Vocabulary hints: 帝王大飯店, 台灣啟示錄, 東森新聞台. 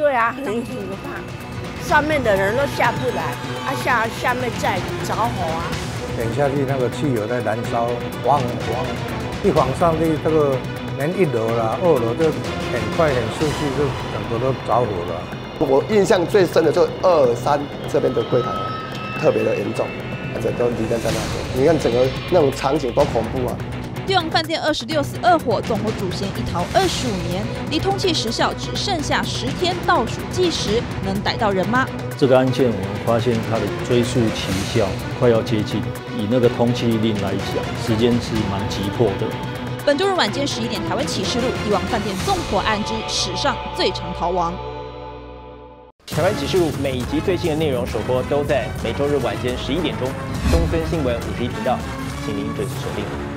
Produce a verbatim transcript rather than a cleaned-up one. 对啊，很可怕，上面的人都下不来，啊下下面在着火啊。等下去那个汽油在燃烧，往往一往上去，这个连一楼啦、二楼就很快很速速就整个都着火了。我印象最深的就二三这边的柜台，特别的严重。 整个离人在那边，你看整个那种场景多恐怖啊！帝王饭店二十六死二火，纵火主嫌一逃二十五年，离通缉时效只剩下十天倒数计时，能逮到人吗？这个案件我们发现它的追诉期效快要接近，以那个通缉令来讲，时间是蛮急迫的。本周日晚间十一点，台湾启示录：帝王饭店纵火案之史上最长逃亡。 台湾启示录每一集最新的内容首播都在每周日晚间十一点钟，东森新闻五十一频道，请您准时锁定。